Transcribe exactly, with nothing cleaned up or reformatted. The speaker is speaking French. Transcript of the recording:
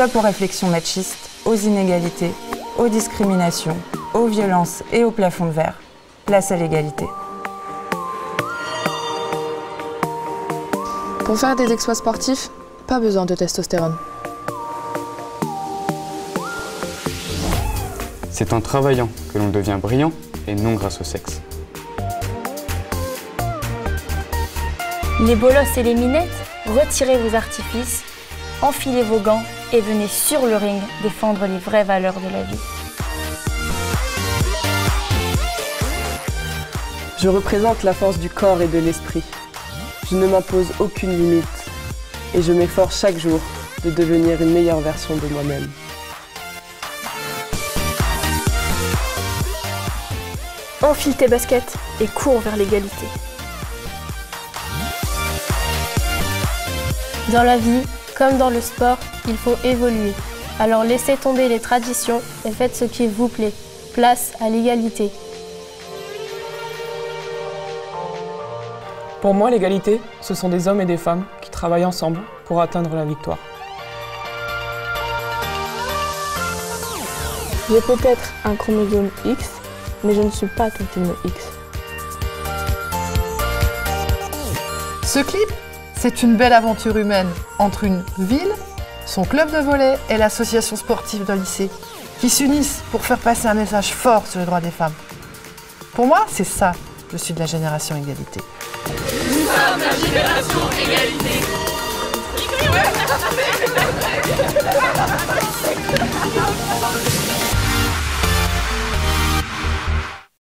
Stop aux réflexions machistes, aux inégalités, aux discriminations, aux violences et aux plafonds de verre. Place à l'égalité. Pour faire des exploits sportifs, pas besoin de testostérone. C'est en travaillant que l'on devient brillant et non grâce au sexe. Les bolosses et les minettes, retirez vos artifices, enfilez vos gants et venez sur le ring défendre les vraies valeurs de la vie. Je représente la force du corps et de l'esprit. Je ne m'impose aucune limite et je m'efforce chaque jour de devenir une meilleure version de moi-même. Enfile tes baskets et cours vers l'égalité. Dans la vie, comme dans le sport, il faut évoluer. Alors laissez tomber les traditions et faites ce qui vous plaît. Place à l'égalité. Pour moi, l'égalité, ce sont des hommes et des femmes qui travaillent ensemble pour atteindre la victoire. J'ai peut-être un chromosome X, mais je ne suis pas quelqu'un de X. Ce clip, c'est une belle aventure humaine entre une ville, son club de volley et l'association sportive d'un lycée qui s'unissent pour faire passer un message fort sur les droits des femmes. Pour moi, c'est ça, je suis de la génération égalité. Nous sommes la génération égalité. Ouais.